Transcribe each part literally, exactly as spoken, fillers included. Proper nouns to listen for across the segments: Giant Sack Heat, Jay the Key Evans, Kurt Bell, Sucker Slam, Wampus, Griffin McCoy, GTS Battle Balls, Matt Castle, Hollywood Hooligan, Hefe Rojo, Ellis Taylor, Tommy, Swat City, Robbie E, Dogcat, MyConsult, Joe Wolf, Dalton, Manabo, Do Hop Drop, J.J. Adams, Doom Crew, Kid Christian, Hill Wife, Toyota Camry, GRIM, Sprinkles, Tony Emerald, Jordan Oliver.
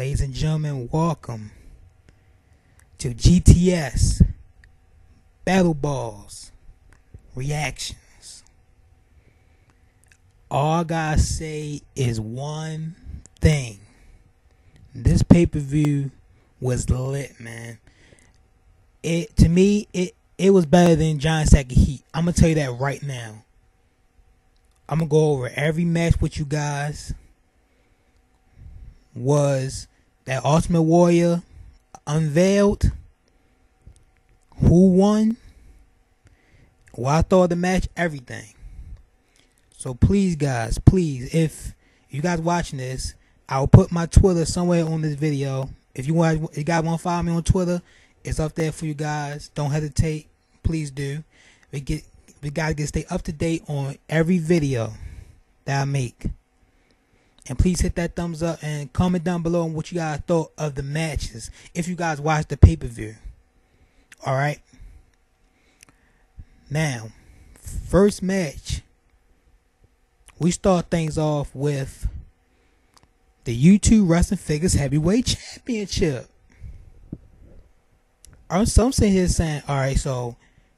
Ladies and gentlemen, welcome to G T S Battle Balls Reactions. All I gotta say is one thing. This pay-per-view was lit, man. It to me, it it was better than Giant Sack Heat. I'm gonna tell you that right now. I'm gonna go over every match with you guys. Was that Ultimate Warrior unveiled? Who won? Well, I thought the match, everything. So please, guys, please, if you guys watching this, I'll put my Twitter somewhere on this video. If you want, you guys want to follow me on Twitter, it's up there for you guys. Don't hesitate, please do. We get, we gotta get stay up to date on every video that I make. And please hit that thumbs up and comment down below on what you guys thought of the matches if you guys watched the pay-per-view. Alright. Now, first match. We start things off with the U two Wrestling Figures Heavyweight Championship. I'm sitting here saying, alright, so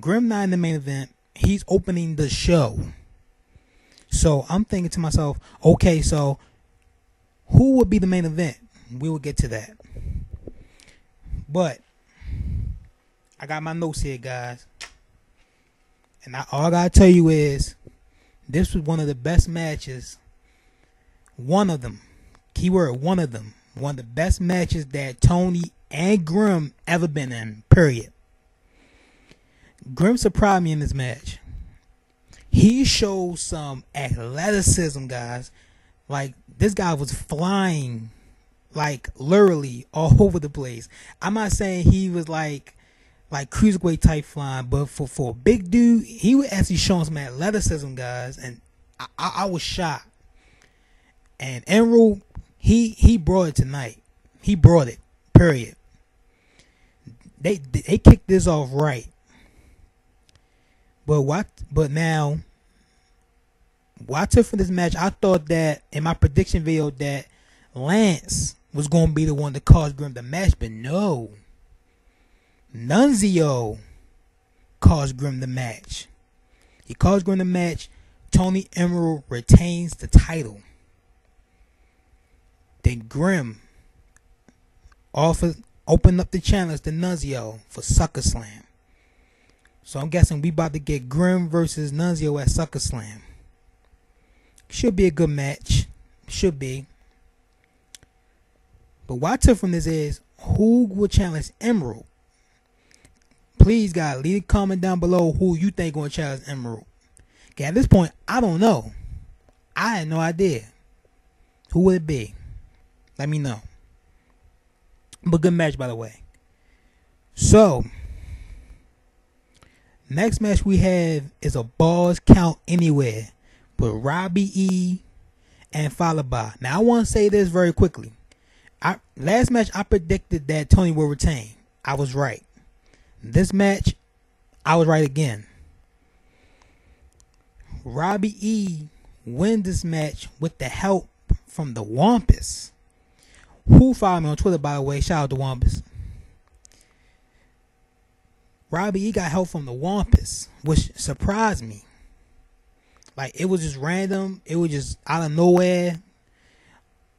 Grim not in the main event. He's opening the show. So I'm thinking to myself, okay, so who would be the main event? We will get to that. But I got my notes here, guys. And I, all I gotta tell you is this was one of the best matches. One of them. Keyword, one of them. One of the best matches that Tony and Grim ever been in, period. Grim surprised me in this match. He showed some athleticism, guys. Like, this guy was flying, like, literally all over the place. I'm not saying he was, like, like cruiserweight type flying, but for, for a big dude, he was actually showing some athleticism, guys. And I, I, I was shocked. And Emerald, he he brought it tonight. He brought it, period. They, they kicked this off right. But what? But now, what I took from this match, I thought that in my prediction video that Lance was going to be the one to cause Grim the match, but no. Nunzio caused Grim the match. He caused Grim the match. Tony Emerald retains the title. Then Grim offered, opened up the challenge to Nunzio for Sucker Slam. So I'm guessing we about to get Grim versus Nunzio at Sucker Slam. Should be a good match. Should be. But what I took from this is, who will challenge Emerald? Please, guys, leave a comment down below who you think going to challenge Emerald. Okay, at this point, I don't know. I had no idea. Who would it be? Let me know. But good match, by the way. So next match we have is a Balls Count Anywhere with Robbie E and followed by. Now I want to say this very quickly. I, last match I predicted that Tony will retain. I was right. This match, I was right again. Robbie E wins this match with the help from the Wampus, who follow me on Twitter, by the way. Shout out to Wampus. Robbie, he got help from the Wampus, which surprised me. Like, it was just random. It was just out of nowhere.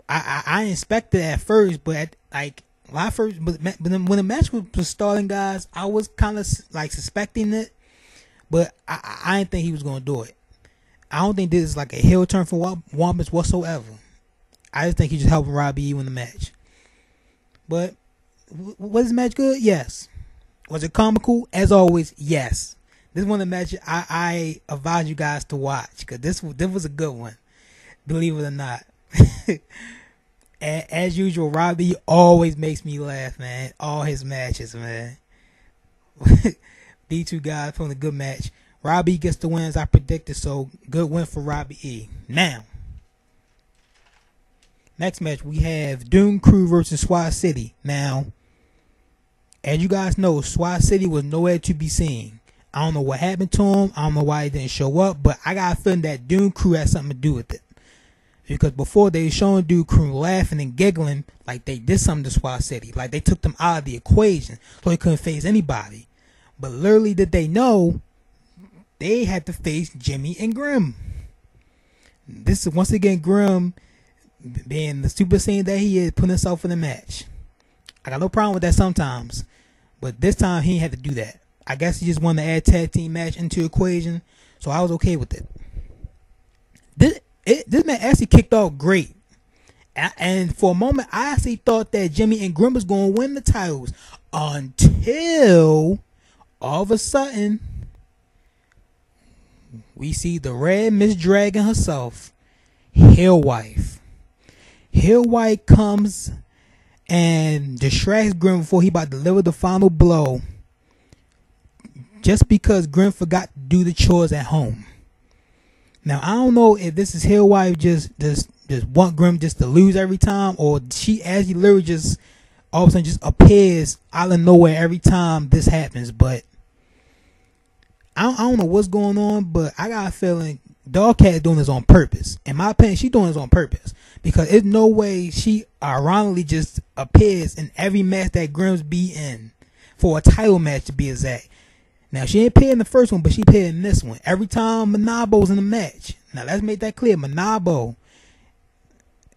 I I, I expected at first, but at, like my first, but, but when the match was, was starting, guys, I was kind of like suspecting it, but I, I didn't think he was gonna do it. I don't think this is like a heel turn for Wampus whatsoever. I just think he just helping Robbie win the match. But was this match good? Yes. Was it comical? As always, yes. This is one of the matches I, I advise you guys to watch, because this, this was a good one, believe it or not. As usual, Robbie always makes me laugh, man. All his matches, man. These two guys put on a good match. Robbie gets the win as I predicted, so good win for Robbie E. Now, next match we have Doom Crew versus Swat City. Now, as you guys know, Swat City was nowhere to be seen. I don't know what happened to him. I don't know why he didn't show up, but I got a feeling that Doom Crew had something to do with it. Because before they showing Dude Crew laughing and giggling like they did something to Swat City. Like they took them out of the equation so they couldn't face anybody. But literally did they know they had to face Jimmy and Grim. This is once again Grim being the Super Saiyan that he is, putting himself in the match. I got no problem with that sometimes. But this time he had to do that. I guess he just wanted to add tag team match into the equation. So I was okay with it. This, it, this match actually kicked off great. And, and for a moment, I actually thought that Jimmy and Grim was going to win the titles. Until all of a sudden, we see the Red Miss Dragon herself, Hill Wife. Hill Wife comes and distracts Grim before he about to deliver the final blow. Just because Grim forgot to do the chores at home. Now I don't know if this is Hill Wife just just just want Grim just to lose every time, or she as you literally just all of a sudden just appears out of nowhere every time this happens. But I don't, I don't know what's going on, but I got a feeling Dogcat is doing this on purpose. In my opinion, she's doing this on purpose because there's no way she ironically just appears in every match that Grim's be in, for a title match to be exact. Now, she ain't paid in the first one, but she paid in this one. Every time Manabo's in the match. Now, let's make that clear. Manabo.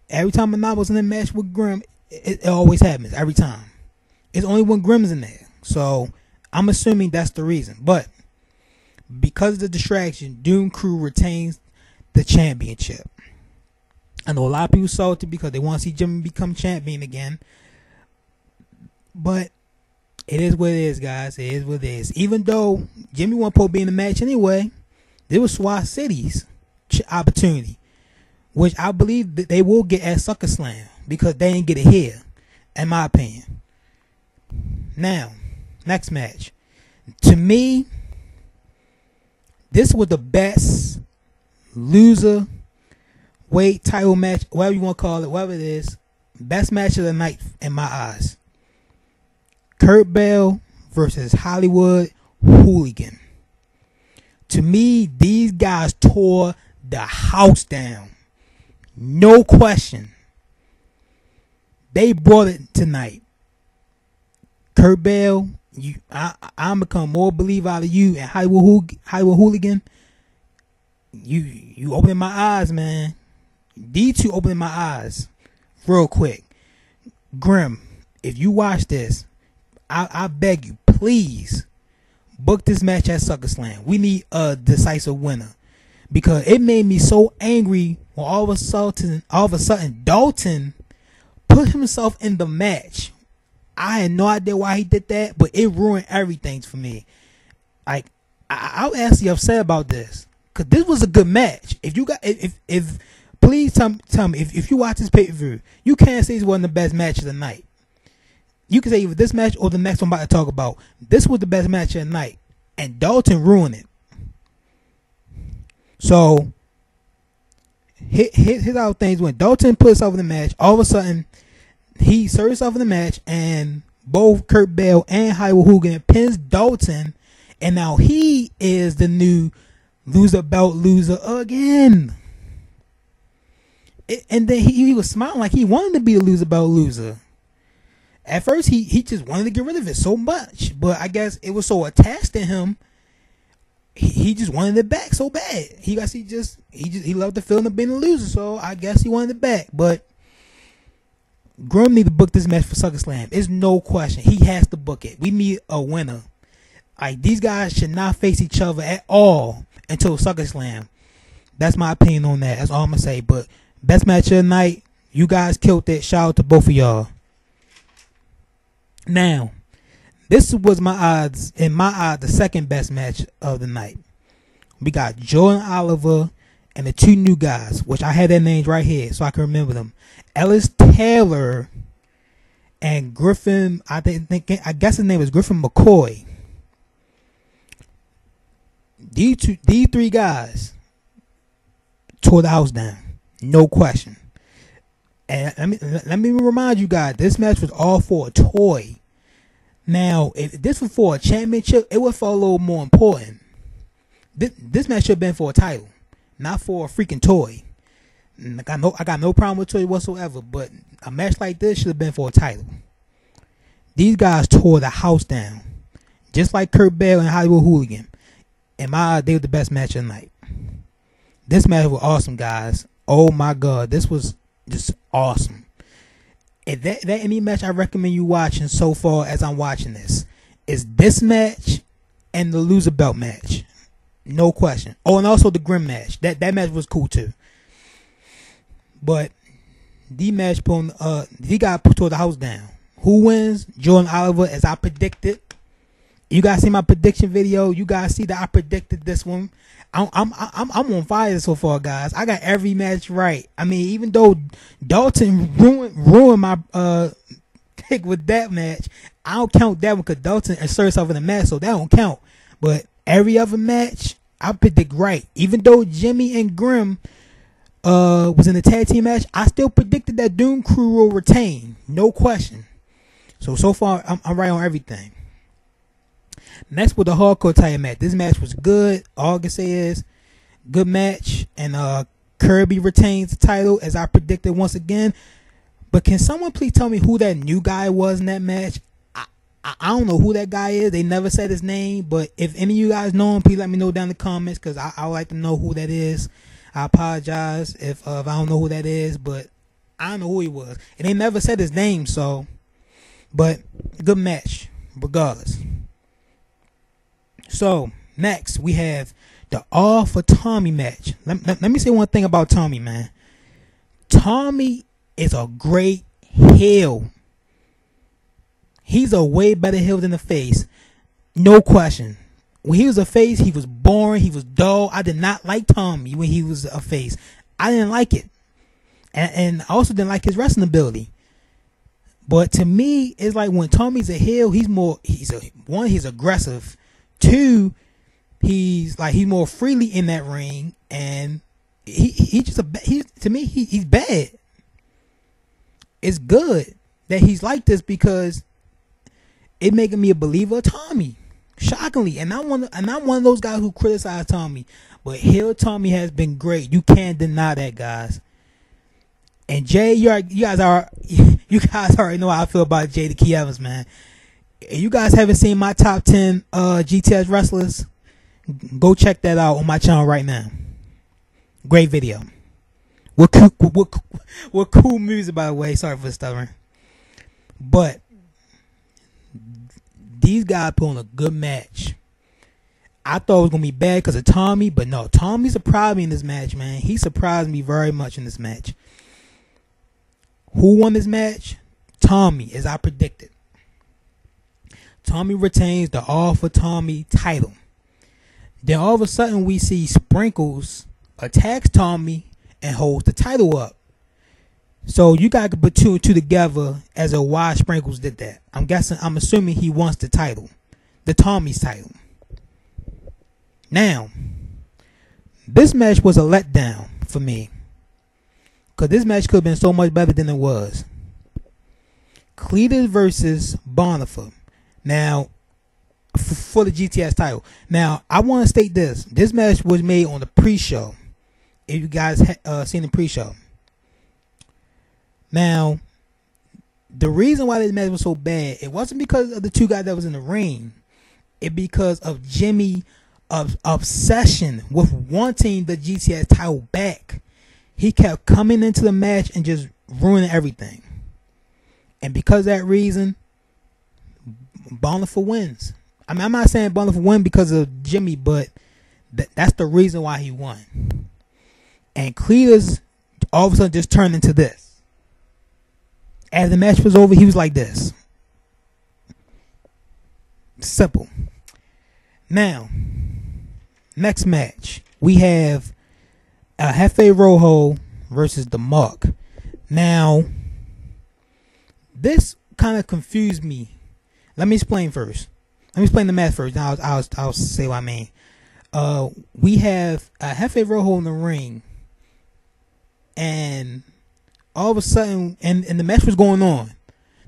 Every time Manabo's in the match with Grim, it, it always happens. Every time. It's only when Grim's in there. So, I'm assuming that's the reason. But, because of the distraction, Doom Crew retains the championship. I know a lot of people salty because they want to see Jimmy become champion again. But it is what it is, guys. It is what it is. Even though Jimmy wasn't supposed to be in the match anyway, this was Swat City's opportunity, which I believe that they will get at Sucker Slam because they didn't get it here, in my opinion. Now, next match. To me, this was the best loser weight title match, whatever you want to call it, whatever it is. Best match of the night in my eyes. Kurt Bell versus Hollywood Hooligan. To me, these guys tore the house down. No question. They brought it tonight. Kurt Bell, you, I, I'm become more believer out of you and Hollywood, Hollywood Hooligan. You, you opening my eyes, man. These two opening my eyes real quick. Grim, if you watch this, I, I beg you, please book this match at Sucker Slam. We need a decisive winner because it made me so angry when all of a sudden, all of a sudden, Dalton put himself in the match. I had no idea why he did that, but it ruined everything for me. Like I, I was actually upset about this because this was a good match. If you got, if if, if please tell, tell me if if you watch this pay per view, you can't say it's one of the best matches of the night. You can say either this match or the next one I'm about to talk about. This was the best match of the night. And Dalton ruined it. So, hit, hit, hit out things when Dalton put himself in the match. All of a sudden, he serves himself in the match. And both Kurt Bell and Hollywood Hooligan pins Dalton. And now he is the new loser belt loser again. It, and then he, he was smiling like he wanted to be a loser belt loser. At first, he, he just wanted to get rid of it so much. But I guess it was so attached to him, he, he just wanted it back so bad. He guess he just he just he loved the feeling of being a loser, so I guess he wanted it back. But Grim need to book this match for Sucker Slam. It's no question. He has to book it. We need a winner. Like these guys should not face each other at all until Sucker Slam. That's my opinion on that. That's all I'm gonna say. But best match of the night. You guys killed it. Shout out to both of y'all. Now, this was my odds, in my odds, the second best match of the night. We got Jordan Oliver and the two new guys, which I had their names right here so I can remember them. Ellis Taylor and Griffin, I think, I guess his name is Griffin McCoy. These, two, these three guys tore the house down, no question. And let me, let me remind you guys, this match was all for a toy. Now, if this was for a championship, it would feel a little more important. This, this match should have been for a title, not for a freaking toy. I got no, I got no problem with Toy whatsoever, but a match like this should have been for a title. These guys tore the house down, just like Kurt Bell and Hollywood Hooligan. In my eye, they were the best match of the night. This match was awesome, guys. Oh my God, this was just awesome. If that, that any match I recommend you watching so far as I'm watching this is this match and the loser belt match, no question. Oh, and also the Grim match. That that match was cool too. But the match put uh the guy tore the house down. Who wins? Jordan Oliver, as I predicted. You guys see my prediction video. You guys see that I predicted this one. I'm I'm I'm I'm on fire so far, guys. I got every match right. I mean, even though Dalton ruined ruined my uh pick with that match, I don't count that one because Dalton inserted himself in the match, so that don't count. But every other match, I predict right. Even though Jimmy and Grim uh was in the tag team match, I still predicted that Doom Crew will retain, no question. So so far, I'm I'm right on everything. Next with the hardcore title match. This match was good. All I can say is good match, and uh, Kirby retains the title as I predicted once again. But can someone please tell me who that new guy was in that match? I, I, I don't know who that guy is. They never said his name. But if any of you guys know him, please let me know down in the comments because I, I would like to know who that is. I apologize if, uh, if I don't know who that is, but I don't know who he was. And they never said his name, so. But good match regardless. So, next, we have the All for Tommy match. Let, let, let me say one thing about Tommy, man. Tommy is a great heel. He's a way better heel than the face. No question. When he was a face, he was boring. He was dull. I did not like Tommy when he was a face. I didn't like it. And, and I also didn't like his wrestling ability. But to me, it's like when Tommy's a heel, he's more, he's a, one, he's aggressive. Two, he's like he's more freely in that ring, and he he just a he to me he he's bad. It's good that he's like this because it making me a believer of Tommy, shockingly. And I want and I'm one of those guys who criticize Tommy, but Hill Tommy has been great. You can't deny that, guys. And Jay, you are, you guys are you guys already know how I feel about Jay the Key Evans, man. If you guys haven't seen my top ten uh, G T S wrestlers, go check that out on my channel right now. Great video. What cool, what, what cool music, by the way. Sorry for stuttering. But these guys put on a good match. I thought it was going to be bad because of Tommy, but no, Tommy surprised me in this match, man. He surprised me very much in this match. Who won this match? Tommy, as I predicted. Tommy retains the All for Tommy title. Then all of a sudden we see Sprinkles attacks Tommy and holds the title up. So you guys can put two and two together as a why Sprinkles did that. I'm guessing, I'm assuming he wants the title. The Tommy's title. Now, this match was a letdown for me. Because this match could have been so much better than it was. Cletus versus Boniface. Now, for the G T S title. Now, I want to state this. This match was made on the pre-show. If you guys have uh, seen the pre-show. Now, the reason why this match was so bad, it wasn't because of the two guys that was in the ring. It because of Jimmy's obsession with wanting the G T S title back. He kept coming into the match and just ruining everything. And because of that reason, Boniface wins. I mean, I'm not saying Boniface won because of Jimmy, but th that's the reason why he won. And Cletus all of a sudden just turned into this. As the match was over, he was like this. Simple. Now, next match, we have uh, Hefe Rojo versus The Mark. Now, this kind of confused me. Let me explain first. Let me explain the match first. Now I'll, I'll, I'll say what I mean. Uh, we have uh, Hefe Rojo in the ring. And all of a sudden, and, and the match was going on.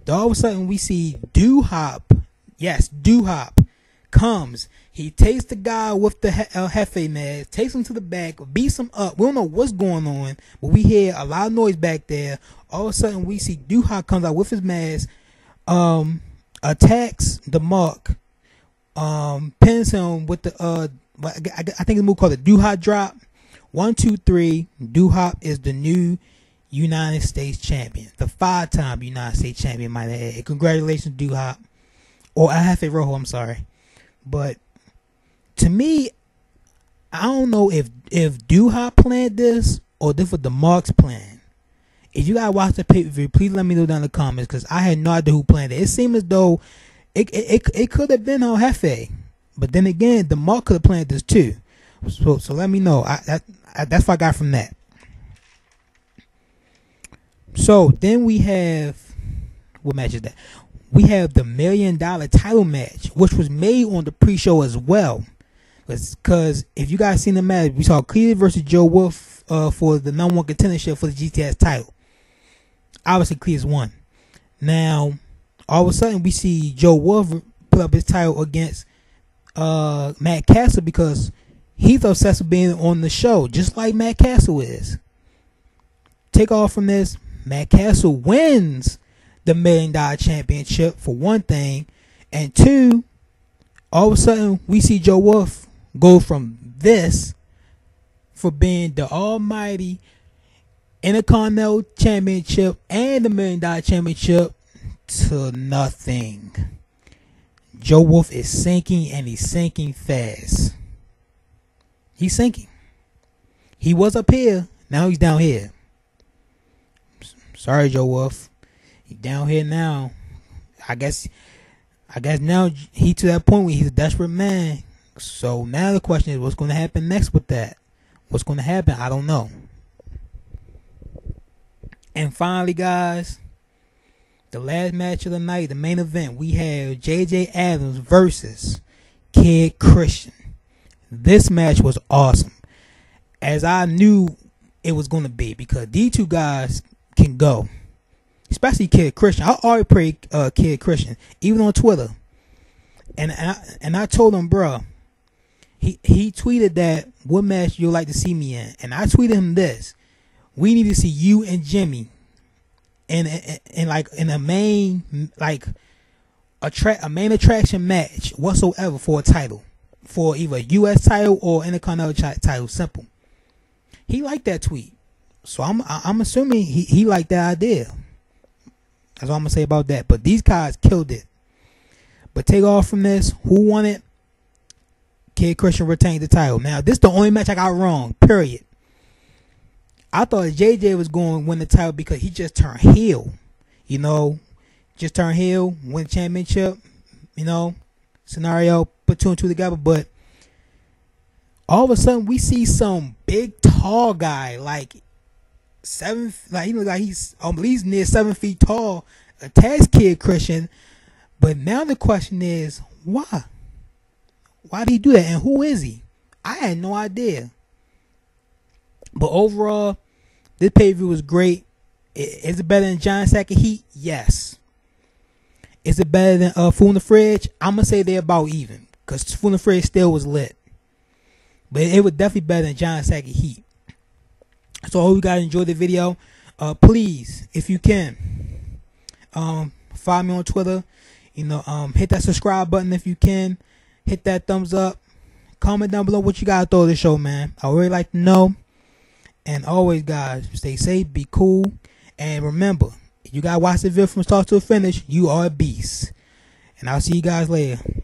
All of a sudden, we see Do Hop. Yes, Do Hop comes. He takes the guy with the he uh, Hefe mask, takes him to the back, beats him up. We don't know what's going on, but we hear a loud noise back there. All of a sudden, we see Do Hop comes out with his mask, um, attacks the Mark, um, pins him with the, uh, I, I, I think the move called the Do Hop Drop. One, two, three. Do Hop is the new United States champion, the five-time United States champion, might I add. Congratulations, Do Hop, or Hefe Rojo. I'm sorry, but. To me, I don't know if if Do Hop planned this or this was the Mark's plan. If you gotta watch the pay-per-view, please let me know down in the comments, because I had no idea who planned it. It seemed as though it it, it, it could have been on Hefe, but then again, the Mark could have planned this too. So so let me know. I, that I, that's what I got from that. So then we have, what match is that? We have the million dollar title match, which was made on the pre-show as well. Because if you guys seen the match, we saw Cleve versus Joe Wolf uh, for the number one contendership for the G T S title. Obviously, Cleve's won. Now, all of a sudden, we see Joe Wolf put up his title against uh, Matt Castle, because he's obsessed with being on the show, just like Matt Castle is. Take off from this, Matt Castle wins the million dollar championship, for one thing, and two, all of a sudden, we see Joe Wolf go from this, for being the almighty Intercontinental Championship and the Million Dollar Championship, to nothing. Joe Wolf is sinking, and he's sinking fast. He's sinking. He was up here. Now he's down here. Sorry, Joe Wolf. He's down here now. I guess... I guess now he to that point where he's a desperate man. So now the question is, what's going to happen next with that? What's going to happen? I don't know. And finally, guys, the last match of the night, the main event, we have J J Adams versus Kid Christian. This match was awesome, as I knew it was going to be, because these two guys can go. Especially Kid Christian. I already prayed uh, Kid Christian, even on Twitter. And and I, and I told him, bro, he, he tweeted that, what match you'd like to see me in? And I tweeted him this. We need to see you and Jimmy in, in, in like in a main like attract a main attraction match whatsoever for a title. For either a U S title or Intercontinental title. Simple. He liked that tweet. So I'm I'm assuming he, he liked that idea. That's all I'm going to say about that. But these guys killed it. But take off from this, who won it? Kid Christian retained the title. Now, this is the only match I got wrong, period. I thought J J was going to win the title because he just turned heel. You know, just turned heel, win the championship, you know, scenario, put two and two together. But all of a sudden, we see some big, tall guy, like... Seven, like he looks like he's um, at least near seven feet tall, attacks Kid Christian. But now the question is, why? Why did he do that? And who is he? I had no idea. But overall, this pay-per-view was great. Is it better than Giant Sack Heat? Yes. Is it better than uh, Food in the Fridge? I'm gonna say they're about even, because Food in the Fridge still was lit. But it was definitely better than Giant Sack Heat. So I hope you guys enjoyed the video. Uh, please, if you can, um, follow me on Twitter. You know, um, hit that subscribe button if you can. Hit that thumbs up. Comment down below what you guys thought of the show, man. I really like to know. And always, guys, stay safe, be cool, and remember, if you guys watch the video from start to finish, you are a beast. And I'll see you guys later.